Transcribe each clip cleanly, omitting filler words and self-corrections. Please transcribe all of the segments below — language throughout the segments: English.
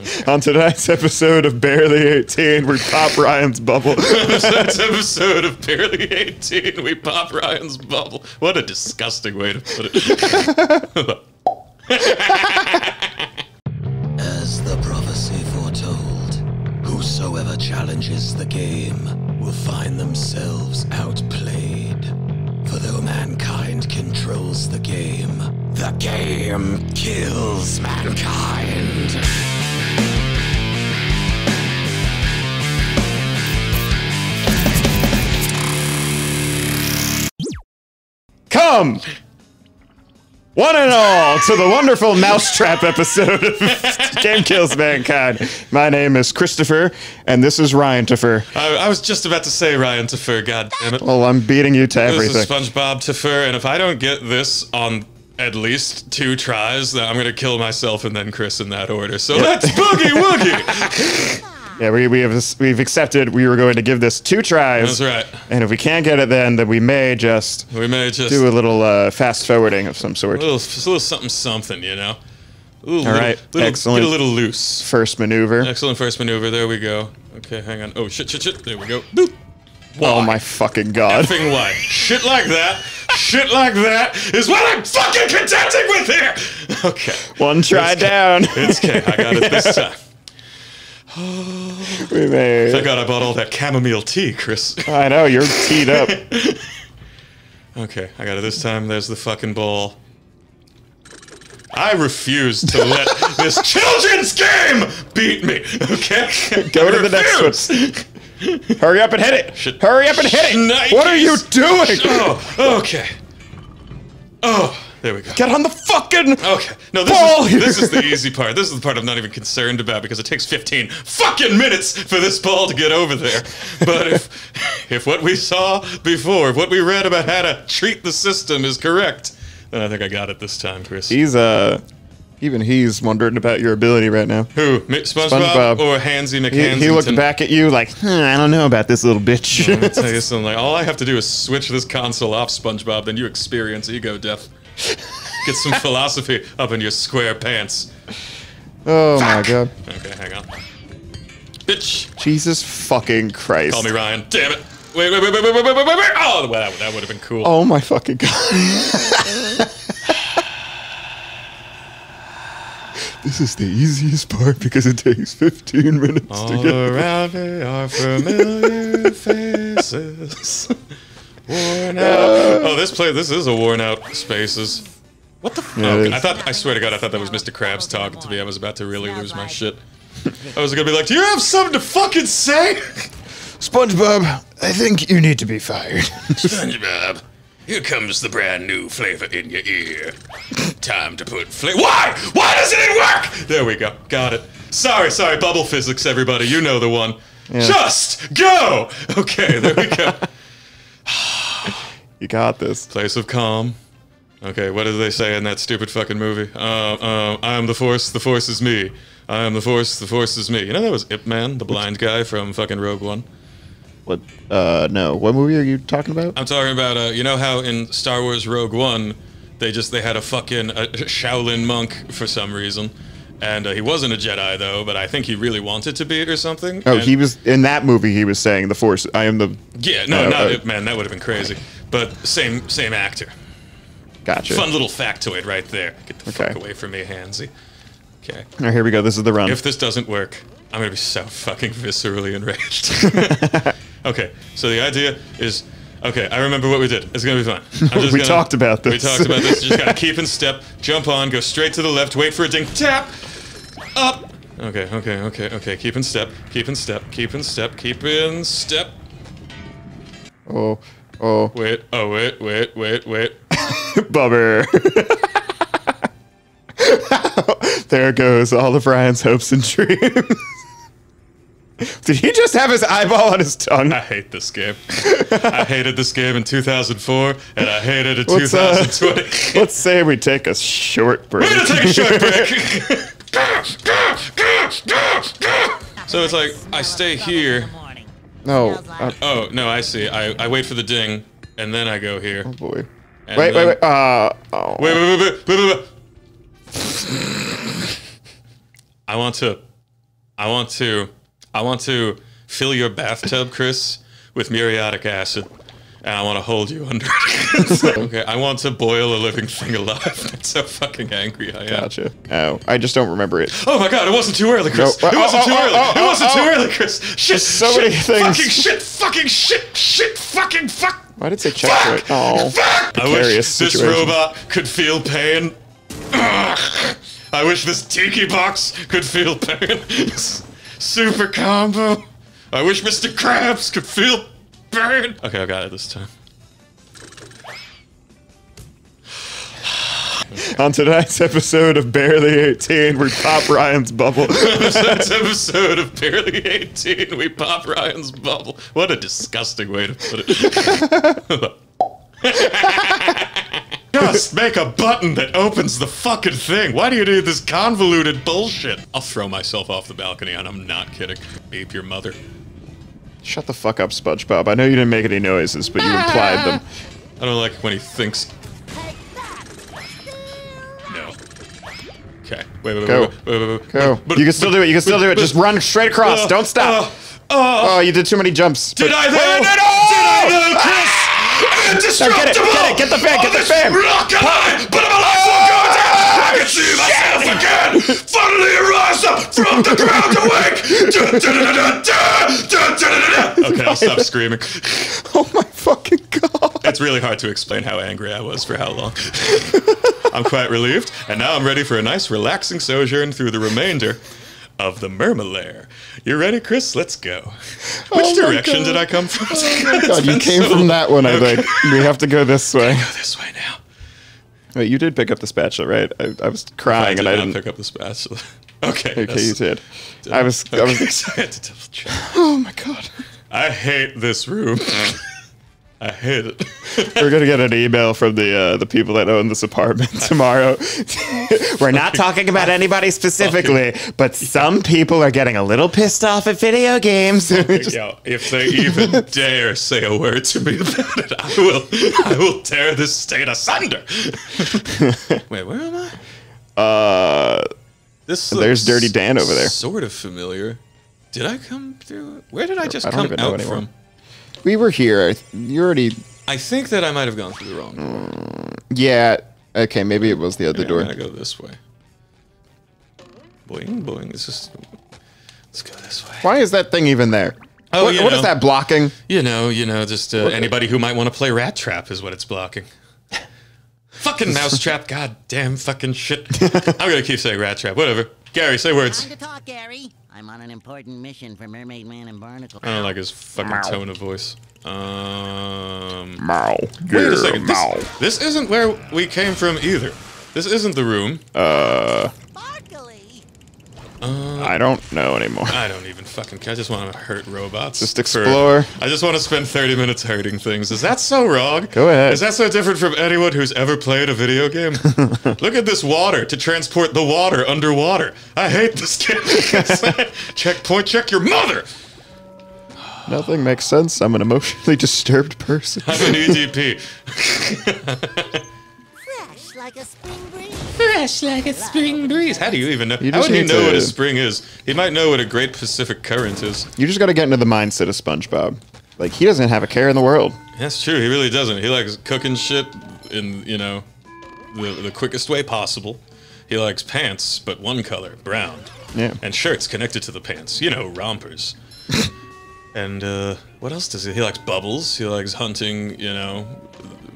Okay. On tonight's episode of Barely 18, we pop Ryan's bubble. Tonight's episode of Barely 18, we pop Ryan's bubble. What a disgusting way to put it. As the prophecy foretold, whosoever challenges the game will find themselves outplayed. For though mankind controls the game kills mankind. Come, one and all, to the wonderful Mousetrap episode of Game Kills Mankind. My name is Christopher, and this is Ryan Taffer. I was just about to say Ryan Taffer, goddammit. Well, I'm beating you to everything. This is SpongeBob Taffer, and if I don't get this on at least 2 tries, then I'm going to kill myself and then Chris in that order. So let's boogie woogie! Yeah, we've accepted we were going to give this 2 tries. That's right. And if we can't get it then we may just... do a little fast forwarding of some sort. A little something, you know? All right, excellent. Get a little loose. First maneuver. Excellent first maneuver, there we go. Okay, hang on. Oh, shit, there we go. Boop. Why? Oh my fucking god. Effing why? Shit like that is what I'm fucking contending with here! Okay. One try down. It's okay, I got it this time. We made. Thank God I bought all that chamomile tea, Chris. I know, you're teed up. Okay, I got it this time. There's the fucking ball. I refuse to let this children's game beat me, okay? Go to the next one. Hurry up and hit it. Hurry up and hit it. Nice. What are you doing? Oh, okay. Oh. There we go. Get on the fucking okay. No, this is the easy part. This is the part I'm not even concerned about because it takes 15 fucking minutes for this ball to get over there. But if what we saw before, if what we read about how to treat the system is correct, then I think I got it this time, Chris. Even he's wondering about your ability right now. Who? SpongeBob or Hansy McHansington? He looked back at you like, I don't know about this little bitch. Let me tell you something. Like, all I have to do is switch this console off, SpongeBob, then you experience ego death. Get some philosophy up in your square pants. Oh fuck. My god. Okay, hang on. Bitch. Jesus fucking Christ. Call me Ryan. Damn it. Wait. Oh, that would have been cool. Oh my fucking god. This is the easiest part because it takes 15 minutes to get all around me are familiar faces. Worn out. Oh, this is a worn out spaces. What the fuck? Okay. I swear to God, I thought that was Mr. Krabs talking to me. I was about to really lose my shit. I was gonna be like, do you have something to fucking say? SpongeBob, I think you need to be fired. SpongeBob, here comes the brand new flavor in your ear. Time to put flavor. Why? Why doesn't it work? There we go. Got it. Sorry, bubble physics, everybody. You know the one. Yeah. Just go! Okay, there we go. You got this. Place of calm. Okay, what did they say in that stupid fucking movie? I am the force is me. I am the force is me. You know that was Ip Man, the blind guy from fucking Rogue One? What? No. What movie are you talking about? I'm talking about, you know how in Star Wars Rogue One, they had a fucking Shaolin monk for some reason. And he wasn't a Jedi, though, but I think he really wanted to be or something. Oh, and he was... In that movie, he was saying, the Force... I am the... Yeah, no, man, that would have been crazy. But same actor. Gotcha. Fun little factoid right there. Get the fuck away from me, Hansy. Okay. All right, here we go. This is the run. If this doesn't work, I'm going to be so fucking viscerally enraged. Okay, so the idea is... Okay, I remember what we did. It's going to be fun. We talked about this. You just got to keep in step, jump on, go straight to the left, wait for a ding, tap, up. Okay. Keep in step. Oh. Wait. Bubber. There goes all of Ryan's hopes and dreams. Did he just have his eyeball on his tongue? I hate this game. I hated this game in 2004, and I hated it in 2020. Let's say we take a short break. We're gonna take a short break! So it's like, I stay here. No. Oh, no, I see. I wait for the ding, and then I go here. Oh, boy. Wait. Wait. I want to I want to fill your bathtub, Chris, with muriatic acid, and I want to hold you under it. Okay, I want to boil a living thing alive. That's how fucking angry I am. Gotcha. Oh, I just don't remember it. Oh my god, it wasn't too early, Chris. No. It wasn't too early, Chris. Shit, so shit, many things. Fucking shit. Why did it say check for it? Oh, I wish this robot could feel pain. I wish this tiki box could feel pain. Super combo. I wish Mr. Krabs could feel pain. Okay, I got it this time. Okay. On tonight's episode of Barely 18, we pop Ryan's bubble. What a disgusting way to put it. Just make a button that opens the fucking thing. Why do you need this convoluted bullshit? I'll throw myself off the balcony and I'm not kidding. Beep your mother. Shut the fuck up, SpongeBob. I know you didn't make any noises, but you implied them. I don't like when he thinks... Okay. Wait, go. You can still do it. Just run straight across. Don't stop. Oh, you did too many jumps. Did I win it all? Did I, Chris? Indestructible! Get the fan. Rock alive, but I'm alive, so go down. I can see myself again. Finally arise up from the ground awake. Okay, I'll stop screaming. Oh my fucking god. It's really hard to explain how angry I was for how long. I'm quite relieved, and now I'm ready for a nice, relaxing sojourn through the remainder of the Mermalair. You ready, Chris? Let's go. Which direction did I come from? Oh my god, you came from that one, I think. We have to go this way. Go this way now. Wait, you did pick up the spatula, right? I was crying and I didn't pick up the spatula. Okay. Okay, you did. I had to double check. Oh my god. I hate this room. I hate it. We're gonna get an email from the people that own this apartment tomorrow. We're not talking about anybody specifically, but some people are getting a little pissed off at video games. Yo, if they even dare say a word to me about it, I will tear this state asunder. Wait, where am I? There's Dirty Dan over there. Sort of familiar. Did I come through? Where did I just come out from? We were here. You already... I think that I might have gone through the wrong door. Yeah. Okay, maybe it was the other door. I'm gonna go this way. Boing, boing. Let's go this way. Why is that thing even there? Oh, what is that blocking? You know, just anybody who might want to play Rat Trap is what it's blocking. Fucking Mousetrap. Goddamn fucking shit. I'm gonna keep saying Rat Trap. Whatever. Gary, say words. Time to talk, Gary. I'm on an important mission for Mermaid Man and Barnacle Boy. I don't like his fucking tone of voice. Wait a second. This isn't where we came from either. This isn't the room. I don't know anymore. I don't even fucking care. I just want to hurt robots. Just explore. I just want to spend 30 minutes hurting things. Is that so wrong? Go ahead. Is that so different from anyone who's ever played a video game? Look at this water to transport the water underwater. I hate this game. Checkpoint, check your mother! Nothing makes sense. I'm an emotionally disturbed person. I'm an EDP. Fresh like a spring breeze. Fresh like a spring breeze. How do you even know? How would he know what a spring is? He might know what a Great Pacific Current is. You just gotta get into the mindset of SpongeBob. Like, he doesn't have a care in the world. That's true, he really doesn't. He likes cooking shit in, you know, the quickest way possible. He likes pants, but one color, brown. Yeah. And shirts connected to the pants. You know, rompers. And, what else does he? He likes bubbles. He likes hunting, you know,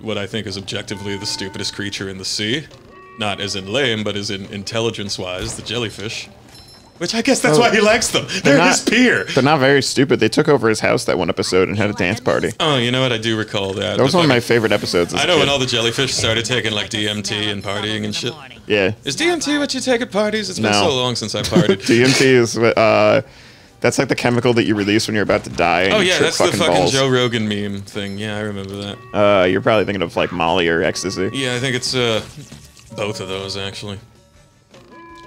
what I think is objectively the stupidest creature in the sea. Not as in lame, but as in intelligence-wise, the jellyfish. Which I guess that's why he likes them. They're his peer. They're not very stupid. They took over his house that one episode and had a dance party. Oh, you know what? I do recall that. That was one of my favorite episodes. I know when all the jellyfish started taking like DMT and partying and shit. Yeah. Is DMT what you take at parties? It's been so long since I partied. DMT is what, that's like the chemical that you release when you're about to die. And oh yeah, that's the fucking Joe Rogan meme thing. Yeah, I remember that. You're probably thinking of like Molly or Ecstasy. Yeah, I think it's both of those actually.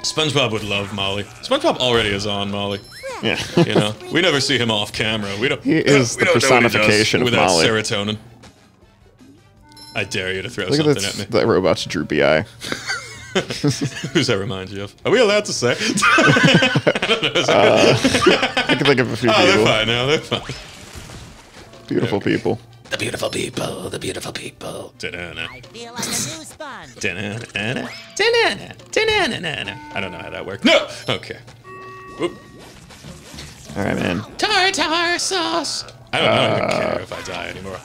SpongeBob would love Molly. SpongeBob already is on Molly. Yeah. You know, we never see him off camera. We don't. He is the personification of Molly. Without serotonin. I dare you to throw something at me. That robot's droopy eye. Who's that remind you of? Are we allowed to say? I don't know. I can think of a few people. They're fine now. They're fine. Beautiful people. The beautiful people. The beautiful people. Da-na-na. I feel like a new sponge. Da-na-na-na. Da-na-na. Da-na-na-na-na. I don't know how that worked. No. Okay. Oop. All right, man. Tartar sauce. I don't care if I die anymore.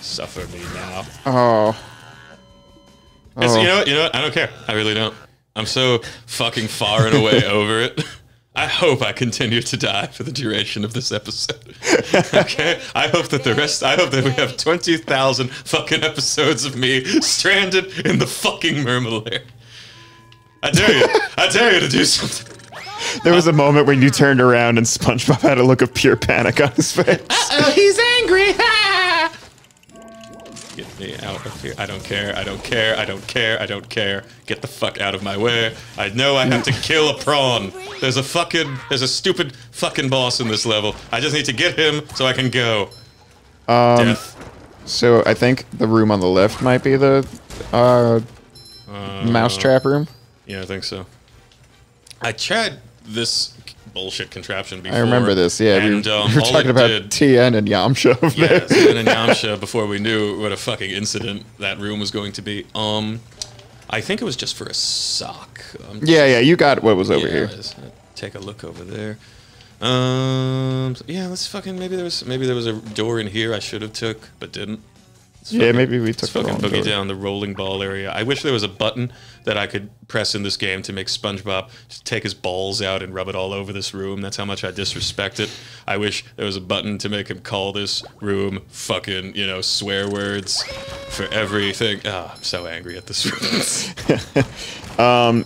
Suffer me now. Oh. You know what? I don't care. I really don't. I'm so fucking far and away over it. I hope I continue to die for the duration of this episode. Okay? I hope that I hope that we have 20,000 fucking episodes of me stranded in the fucking Mermalair. I dare you. I dare you to do something. There was a moment when you turned around and SpongeBob had a look of pure panic on his face. Uh-oh, he's angry. Get me out of here. I don't care. I don't care. I don't care. I don't care. Get the fuck out of my way. I know I have to kill a prawn. There's a stupid fucking boss in this level. I just need to get him so I can go. Death. So I think the room on the left might be the mousetrap room. Yeah, I think so. I tried this bullshit contraption before. I remember this, yeah. And, we were talking about TN and Yamcha. TN and Yamcha before we knew what a fucking incident that room was going to be. I think it was just for a sock. Yeah, you got what was over here. Take a look over there. Yeah, let's fucking maybe there was a door in here I should have took but didn't. Yeah, maybe we took the wrong door. Let's fucking boogie down the rolling ball area. I wish there was a button that I could press in this game to make SpongeBob just take his balls out and rub it all over this room. That's how much I disrespect it. I wish there was a button to make him call this room fucking, you know, swear words for everything. Oh, I'm so angry at this room.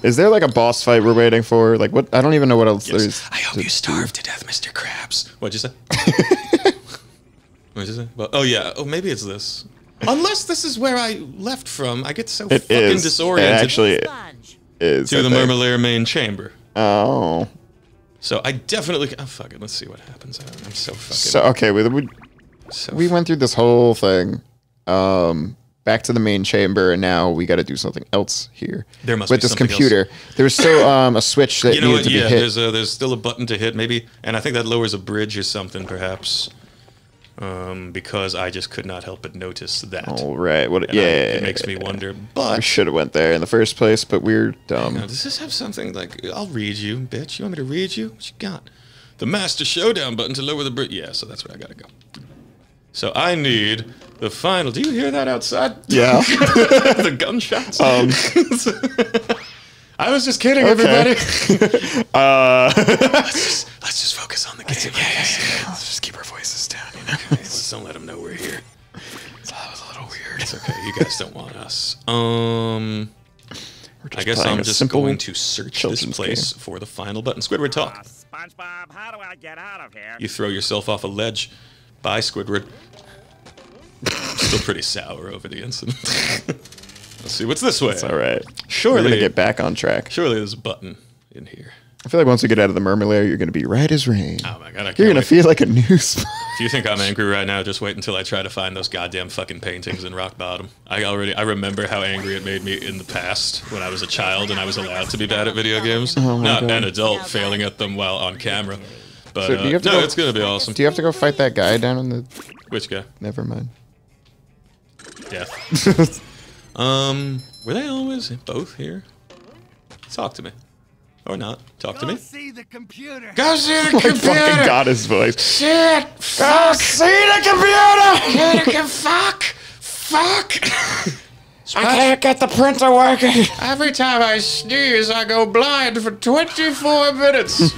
Is there like a boss fight we're waiting for? Like what? I don't even know what else there is. I hope you starve to death, Mr. Krabs. What'd you say? What'd you say? Well, oh, yeah. Oh, maybe it's this. Unless this is where I left from, I get so fucking disoriented. It actually is. To the Mermalair main chamber. Oh. So I definitely... Oh, fuck it. Let's see what happens. I'm so fucking... So, okay, we went through this whole thing. Back to the main chamber, and now we got to do something else here. There must be something else. With this computer. There's still a switch that needed to be hit. Yeah, there's still a button to hit, maybe. And I think that lowers a bridge or something, perhaps. Because I just could not help but notice that. Oh, right. What, yeah. It makes me wonder, but... We should have went there in the first place, but we're dumb. You know, does this have something like... I'll read you, bitch. You want me to read you? What you got? The master showdown button to lower the bridge. Yeah, so that's where I gotta go. So I need the final... Do you hear that outside? Yeah. The gunshots? I was just kidding, everybody. let's just focus on the game. Yeah. Let's just keep our voices down, you know. Okay, let's don't let them know we're here. That was a little weird. It's okay. You guys don't want us. I guess I'm just going to search this place for the final button. Squidward, talk. SpongeBob, how do I get out of here? You throw yourself off a ledge. Bye, Squidward. I'm still pretty sour over the incident. Let's see what's this way. It's all right. Surely we're gonna get back on track. Surely there's a button in here. I feel like once we get out of the Mermalair, you're gonna be right as rain. Oh my god, you're gonna feel like a new sponge. If you think I'm angry right now, just wait until I try to find those goddamn fucking paintings in rock bottom. I remember how angry it made me in the past when I was a child and I was allowed to be bad at video games. Oh my god. An adult failing at them while on camera. But so do you have to it's gonna be awesome. Do you have to go fight that guy down in the? Which guy? Never mind. Death. Were they always both here? Talk to me. Or not. Talk to me. Go see the computer. Go see the computer. I fucking got his voice. Shit. Fuck. Go see the computer. Fuck. Fuck. I can't get the printer working. Every time I sneeze, I go blind for 24 minutes.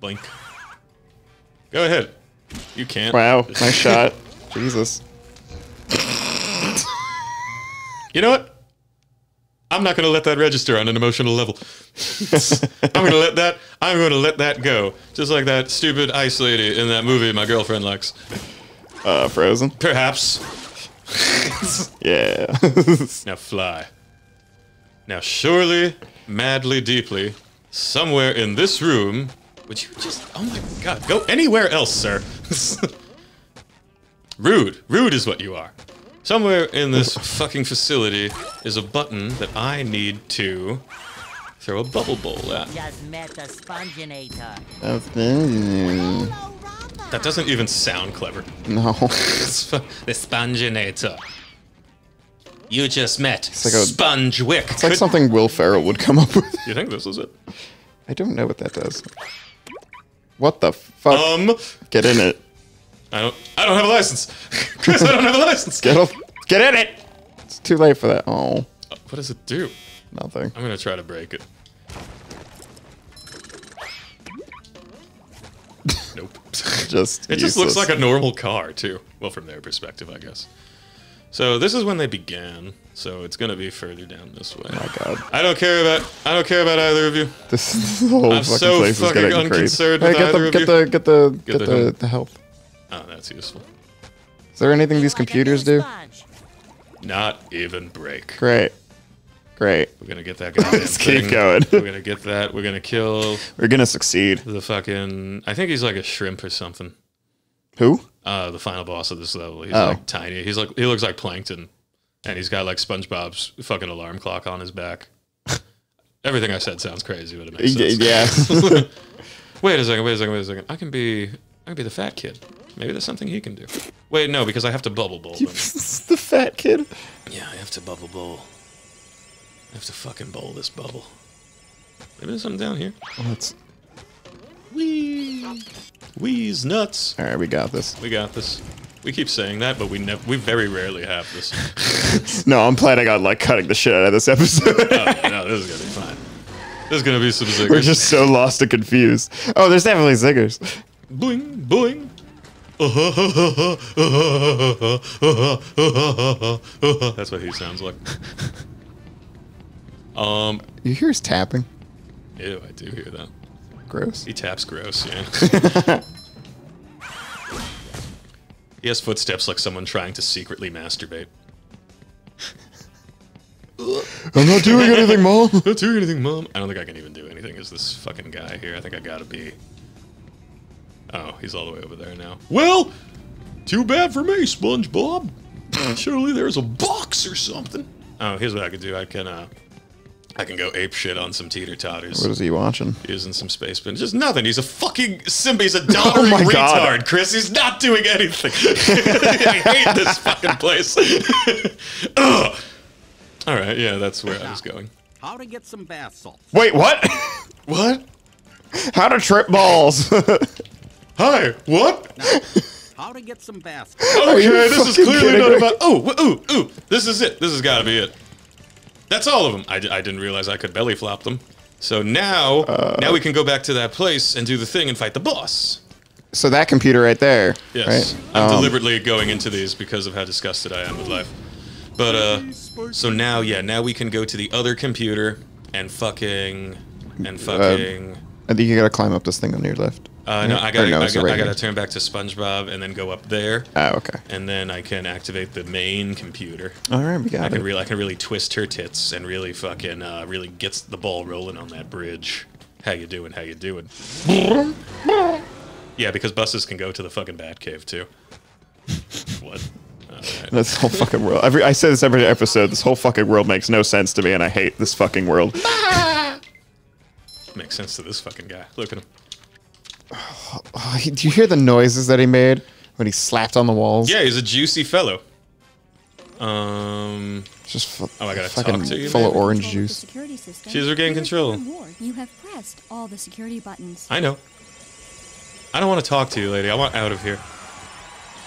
Blink. Go ahead. You can't. Wow, nice shot. Jesus. You know what? I'm not going to let that register on an emotional level. I'm going to let that go. Just like that stupid ice lady in that movie my girlfriend likes. Frozen? Perhaps. Yeah. Now fly. Now surely, madly, deeply, somewhere in this room... Would you just... Oh my god, go anywhere else, sir. Rude. Rude is what you are. Somewhere in this fucking facility is a button that I need to throw a bubble bowl at. Just met the Sponginator. That doesn't even sound clever. No. The Sponginator. You just met Spongewick. It's like something Will Ferrell would come up with. You think this is it? I don't know what that does. What the fuck? Get in it. I don't have a license. Chris, I don't have a license. Get in it. It's too late for that. Oh. What does it do? Nothing. I'm going to try to break it. Nope. Just it useless. Just looks like a normal car, too. Well, from their perspective, I guess. So this is when they began. So it's going to be further down this way. Oh my god. I don't care about either of you. This whole I'm fucking so place fucking is unconcerned with either of you. Get the help. Oh, that's useful. Is there anything these computers do? Not even break. Great. We're gonna get that guy. Let's keep going. We're gonna get that. We're gonna kill. We're gonna succeed. The fucking. I think he's like a shrimp or something. Who? The final boss of this level. He's like tiny. He's like he looks like Plankton, and he's got like SpongeBob's fucking alarm clock on his back. Everything I said sounds crazy, but it makes sense. Yeah. Wait a second. I can be the fat kid. Maybe there's something he can do. Wait, no, because I have to bubble bowl. The fat kid? Yeah, I have to bubble bowl. I have to fucking bowl this bubble. Maybe there's something down here. Let's... Wee! Wee's nuts! Alright, we got this. We keep saying that, but we very rarely have this. No, I'm planning on, like, cutting the shit out of this episode. No, this is gonna be fine. There's gonna be some zingers. We're just so lost and confused. Oh, there's definitely zingers. Boing, boing. That's what he sounds like. You hear his tapping? Ew, I do hear that. Gross. He taps gross, yeah. He has footsteps like someone trying to secretly masturbate. I'm not doing anything, Mom! I'm not doing anything, Mom! I don't think I can even do anything as this fucking guy here. I think I gotta be... Oh, he's all the way over there now. Well, too bad for me, SpongeBob. Surely there's a box or something. Oh, here's what I could do. I can go ape shit on some teeter-totters. What is he watching? Using some space bin. Just nothing. He's a fucking simp. He's a doddering retard, God. Chris. He's not doing anything. I hate this fucking place. Ugh. All right, yeah, that's where I was going. How to get some bath salts? Wait, what? What? How to trip balls. Hi, what? Now, how to get some bath. Okay, this is clearly not about... Oh, ooh, ooh. This is it. This has got to be it. That's all of them. I didn't realize I could belly flop them. So now, we can go back to that place and do the thing and fight the boss. So that computer right there. Yes. Right? I'm deliberately going into these because of how disgusted I am with life. But, so now, yeah, now we can go to the other computer and fucking... I think you gotta climb up this thing on your left. No, I gotta turn back to SpongeBob and then go up there. Oh, okay. And then I can activate the main computer. All right, we got it. I can really twist her tits and really fucking really gets the ball rolling on that bridge. How you doing? Yeah, because buses can go to the fucking Batcave too. What? Right. This whole fucking world. I say this every episode. This whole fucking world makes no sense to me, and I hate this fucking world. Makes sense to this fucking guy. Look at him. Do you hear the noises that he made when he slapped on the walls? Yeah, he's a juicy fellow. Just I gotta fucking talk to you, full of orange juice. She's regained control. You have pressed all the security buttons. I know. I don't want to talk to you, lady. I want out of here.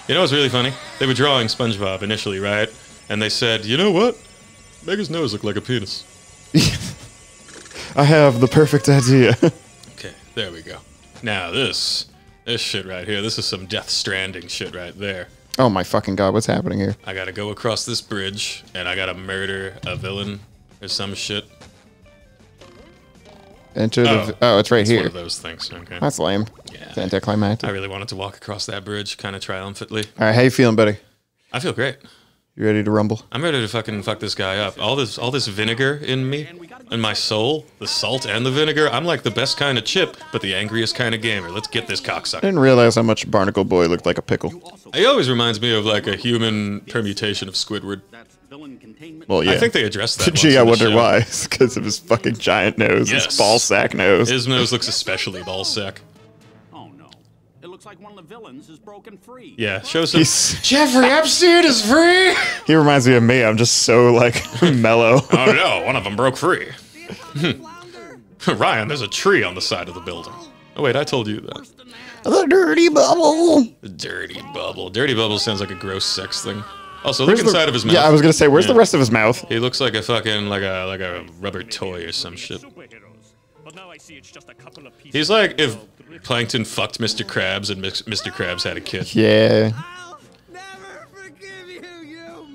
You know what's really funny? They were drawing SpongeBob initially, right? And they said, you know what? Make his nose look like a penis. I have the perfect idea. Okay, there we go. Now this shit right here, this is some Death Stranding shit right there. Oh my fucking god, what's happening here? I gotta go across this bridge, and I gotta murder a villain or some shit. Enter the... Oh, it's right here. One of those things, okay. That's lame. Yeah. It's anticlimactic. I really wanted to walk across that bridge kind of triumphantly. Alright, how you feeling, buddy? I feel great. You ready to rumble? I'm ready to fucking fuck this guy up. All this vinegar in me In my soul, the salt and the vinegar, I'm like the best kind of chip, but the angriest kind of gamer. Let's get this cocksucker. I didn't realize how much Barnacle Boy looked like a pickle. He always reminds me of like a human permutation of Squidward. Well, yeah. I think they addressed that. Gee, I wonder why. It's because of his fucking giant nose, his ball sack nose. His nose looks especially ball sack. Oh no! It looks like one of the villains is broken free. Yeah, shows him. Jeffrey Epstein is free. He reminds me of me. I'm just so like mellow. Oh no! One of them broke free. Ryan, there's a tree on the side of the building. Oh wait, I told you that. The dirty bubble. The dirty bubble. Dirty bubble sounds like a gross sex thing. Also, look inside of his mouth. Yeah, I was gonna say, where's the rest of his mouth? He looks like a fucking like a rubber toy or some shit. He's like if Plankton fucked Mr. Krabs and Mr. Krabs had a kid. Yeah. I'll never forgive you, you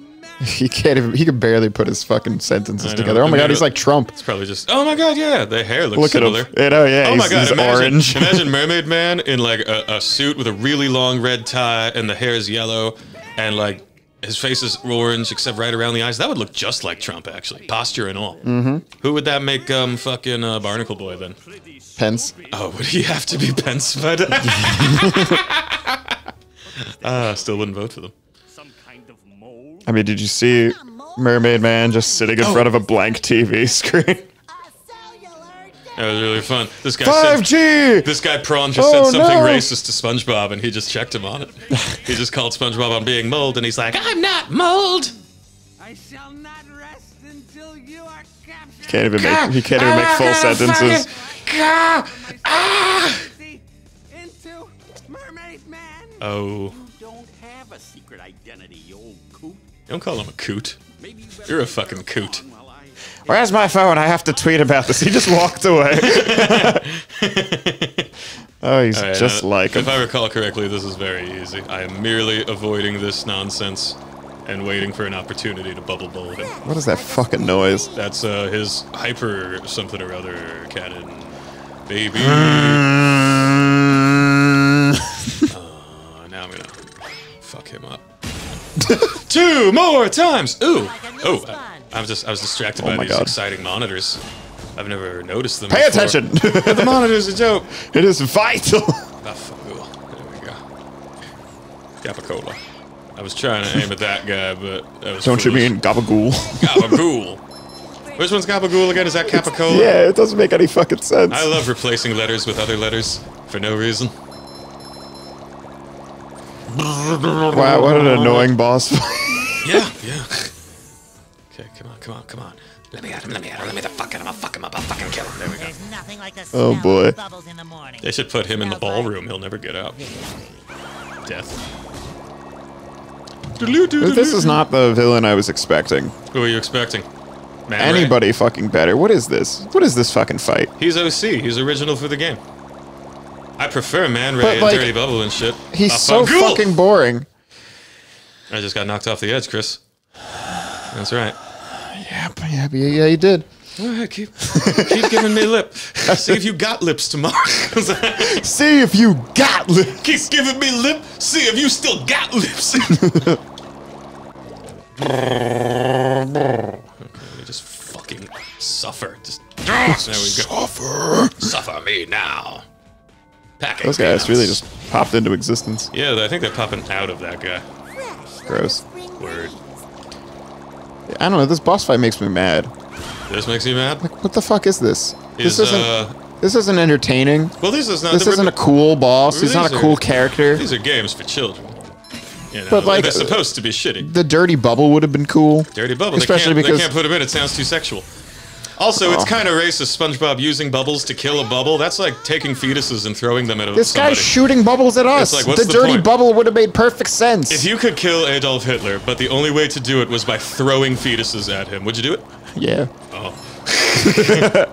he can't even. He can barely put his fucking sentences together. Oh my god, he's like Trump. It's probably just. Oh my god, yeah, the hair looks similar. Look at him. You know, yeah, he's orange. Imagine Mermaid Man in like a suit with a really long red tie and the hair is yellow and like. His face is orange, except right around the eyes. That would look just like Trump, actually. Posture and all. Mm-hmm. Who would that make fucking Barnacle Boy, then? Pence. Oh, would he have to be Pence? But still wouldn't vote for them. I mean, did you see Mermaid Man just sitting in front of a blank TV screen? That was really fun. This guy 5G! This guy Prawn just said something racist to SpongeBob and he just checked him on it. He just called SpongeBob on being mold and he's like, I'm not mold! I shall not rest until you are captured. He can't even make full sentences. Into Mermaid Man. Oh. You don't have a secret identity, you old coot. Don't call him a coot. You're a fucking coot. Where's my phone? I have to tweet about this. He just walked away. Oh, he's right, just like him. If I recall correctly, this is very easy. I am merely avoiding this nonsense and waiting for an opportunity to bubble bowl him. What is that fucking noise? That's his hyper something or other cannon. Baby. Now I'm gonna fuck him up. 2 more times! Ooh! Oh, I was distracted by these exciting monitors. I've never noticed them before. Pay attention! The monitor's a joke! It is vital! There we go. Gabacola. I was trying to aim at that guy, but that was Don't foolish. You mean Gabagool? Gabagool! Which one's Gabagool again? Is that Capicola? Yeah, it doesn't make any fucking sense. I love replacing letters with other letters for no reason. Wow, what an annoying boss. Yeah. Okay, come on. Let me at him, let me the fuck at him, I'll fuck him, kill him. There we go. There's nothing like the oh boy. Bubbles in the morning. They should put him in the ballroom, he'll never get out. Death. This is not the villain I was expecting. Who are you expecting? Man, anybody fucking better. What is this? What is this fucking fight? He's OC, he's original for the game. I prefer Man Ray and Dirty Bubble and shit. He's so fucking boring. I just got knocked off the edge, Chris. That's right. Yeah, you did. All right, keep giving me lip. See if you got lips tomorrow. See if you got lips. Keep giving me lip. See if you still got lips. Okay, just fucking suffer. Just there we go. Suffer me now. Those guys really just popped into existence. Yeah, I think they're popping out of that guy. Gross. Word. I don't know, this boss fight makes me mad. This makes you mad? Like, what the fuck is this? This isn't entertaining. Well, this is not... This isn't a cool boss. He's not a cool character. These are games for children. You know, but like, they're supposed to be shitty. The Dirty Bubble would have been cool. Dirty Bubble. Especially because they can't put him in. It sounds too sexual. Also, it's kind of racist, SpongeBob using bubbles to kill a bubble. That's like taking fetuses and throwing them at somebody. This guy's shooting bubbles at us. Like, the dirty bubble would have made perfect sense. If you could kill Adolf Hitler, but the only way to do it was by throwing fetuses at him, would you do it? Yeah. Oh.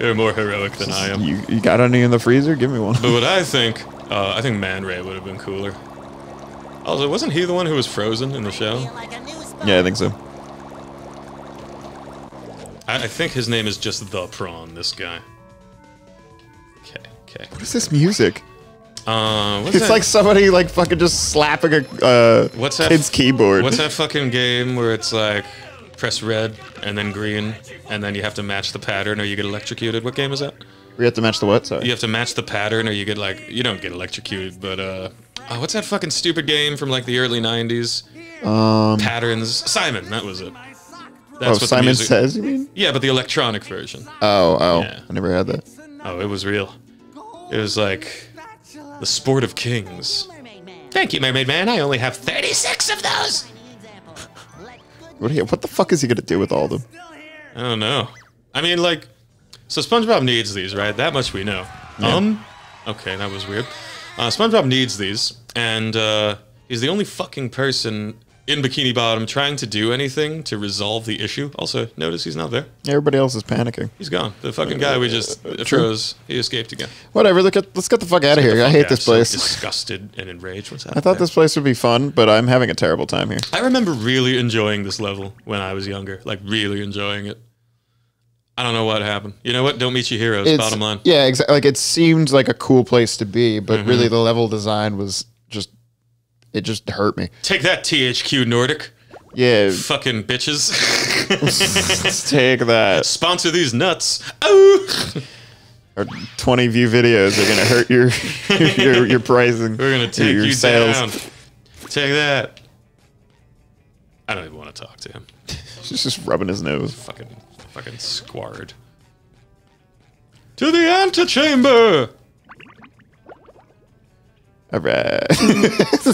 You're more heroic than I am. You got any in the freezer? Give me one. But what I think Man Ray would have been cooler. Also, wasn't he the one who was frozen in the show? Yeah, I think so. I think his name is just The Prawn, this guy. Okay. What is this music? What's it's that? Like somebody like fucking just slapping a kid's keyboard. What's that fucking game where it's like press red and then green, and then you have to match the pattern or you get electrocuted. What game is that? We have to match the what? Sorry. You have to match the pattern or you get, like, you don't get electrocuted, but oh, what's that fucking stupid game from like the early 90s? Patterns. Simon, that was it. That's what Simon Says, you mean? Yeah, but the electronic version. Oh. Yeah. I never had that. Oh, it was real. It was like the sport of kings. Thank you, Mermaid Man. I only have 36 of those. What the fuck is he going to do with all of them? I don't know. I mean, like, so SpongeBob needs these, right? That much we know. Yeah. Okay, that was weird. SpongeBob needs these, and he's the only fucking person in Bikini Bottom trying to do anything to resolve the issue. Also, notice he's not there. Everybody else is panicking. He's gone. The fucking guy we just froze, he escaped again. Whatever, let's get the fuck out of here. I hate this place. So disgusted and enraged. What's happening? I thought this place would be fun, but I'm having a terrible time here. I remember really enjoying this level when I was younger. Like, really enjoying it. I don't know what happened. You know what? Don't meet your heroes, bottom line. Yeah, exactly. Like, it seemed like a cool place to be, but really the level design was just... It just hurt me. Take that, THQ Nordic. Yeah. Fucking bitches. Take that. Sponsor these nuts. Oh! Our 20 view videos are going to hurt your pricing. We're going to take you sales down. Take that. I don't even want to talk to him. He's just rubbing his nose. Fucking squared. To the antechamber! All right.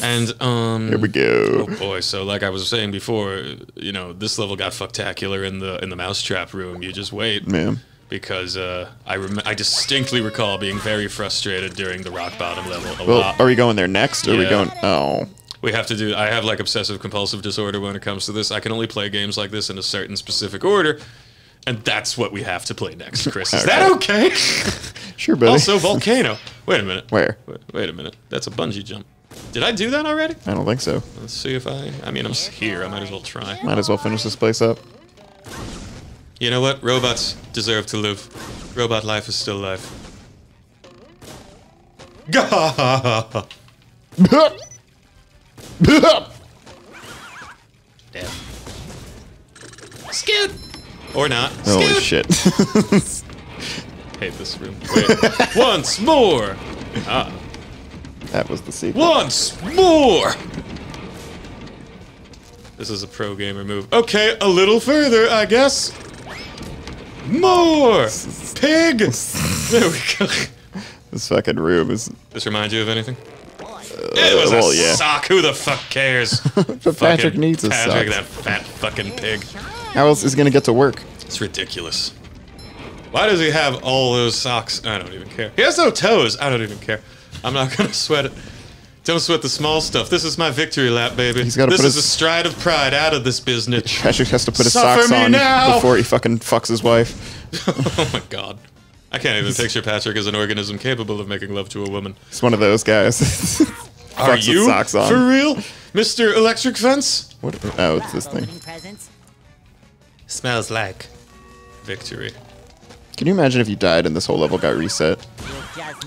And, here we go. Oh, boy. So, like I was saying before, you know, this level got fucktacular in the mousetrap room. You just wait. Man. Because I distinctly recall being very frustrated during the rock bottom level a lot. Are we going there next? Or are we going... Oh. We have to do... I have, like, obsessive-compulsive disorder when it comes to this. I can only play games like this in a certain specific order. And that's what we have to play next, Chris. Is that okay? Sure, buddy. Also, volcano. Wait a minute. Where? Wait a minute. That's a bungee jump. Did I do that already? I don't think so. Let's see if I... I mean, I'm here. I might as well try. Might as well finish this place up. You know what? Robots deserve to live. Robot life is still life. Damn. Scoot! Or not. Holy shit. Hate this room. Wait. Once more! Ah. That was the secret. Once more! This is a pro gamer move. Okay, a little further, I guess. More! Pig! There we go. This fucking room is... This remind you of anything? It was a sock. Who the fuck cares? But Patrick needs a sock. Patrick, that fat fucking pig. How else is he gonna get to work? It's ridiculous. Why does he have all those socks? I don't even care. He has no toes. I don't even care. I'm not gonna sweat it. Don't sweat the small stuff. This is my victory lap, baby. He's gotta this is a stride of pride out of this business. Patrick has to put his socks on before he fucking fucks his wife. Oh my god. I can't even picture Patrick as an organism capable of making love to a woman. He's one of those guys. Are you socks on. For real? Mr. Electric Fence? What? Oh, it's this thing. Smells like victory. Can you imagine if you died and this whole level got reset?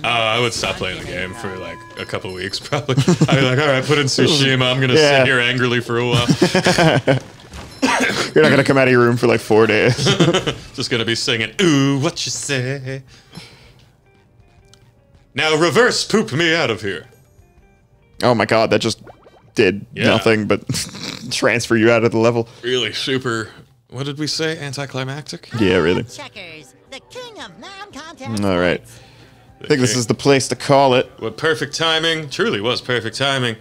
I would stop playing the game for like a couple weeks probably. I'd be like, alright, put in Tsushima. I'm gonna sit here angrily for a while. You're not gonna come out of your room for like 4 days. Just gonna be singing, ooh, what you say? Now reverse poop me out of here. Oh my god, that just did nothing but transfer you out of the level. Really super... What did we say? Anticlimactic? Yeah, really. Checkers, the king of non-contact. All right. I think this is the place to call it. What perfect timing. Truly was perfect timing.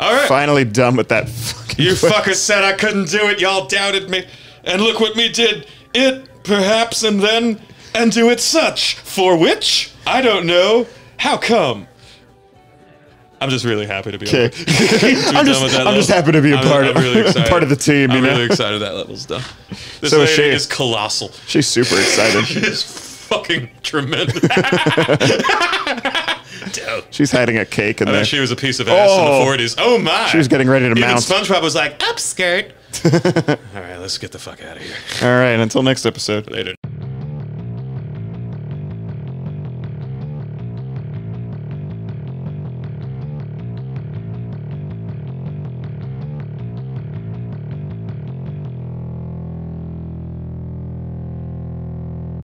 All right. Finally done with that fucking fucker said I couldn't do it. Y'all doubted me. And look what me did. It, perhaps, and then, and do it such. For which? I don't know. How come? I'm just really happy to be on I'm just happy to be a part of the team. I'm really excited that level's done. This lady is colossal. She's super excited. She's fucking tremendous. She's hiding a cake in there. She was a piece of ass in the 40s. Oh my! She was getting ready to mount. SpongeBob was like, upskirt. All right, let's get the fuck out of here. All right, until next episode. Later.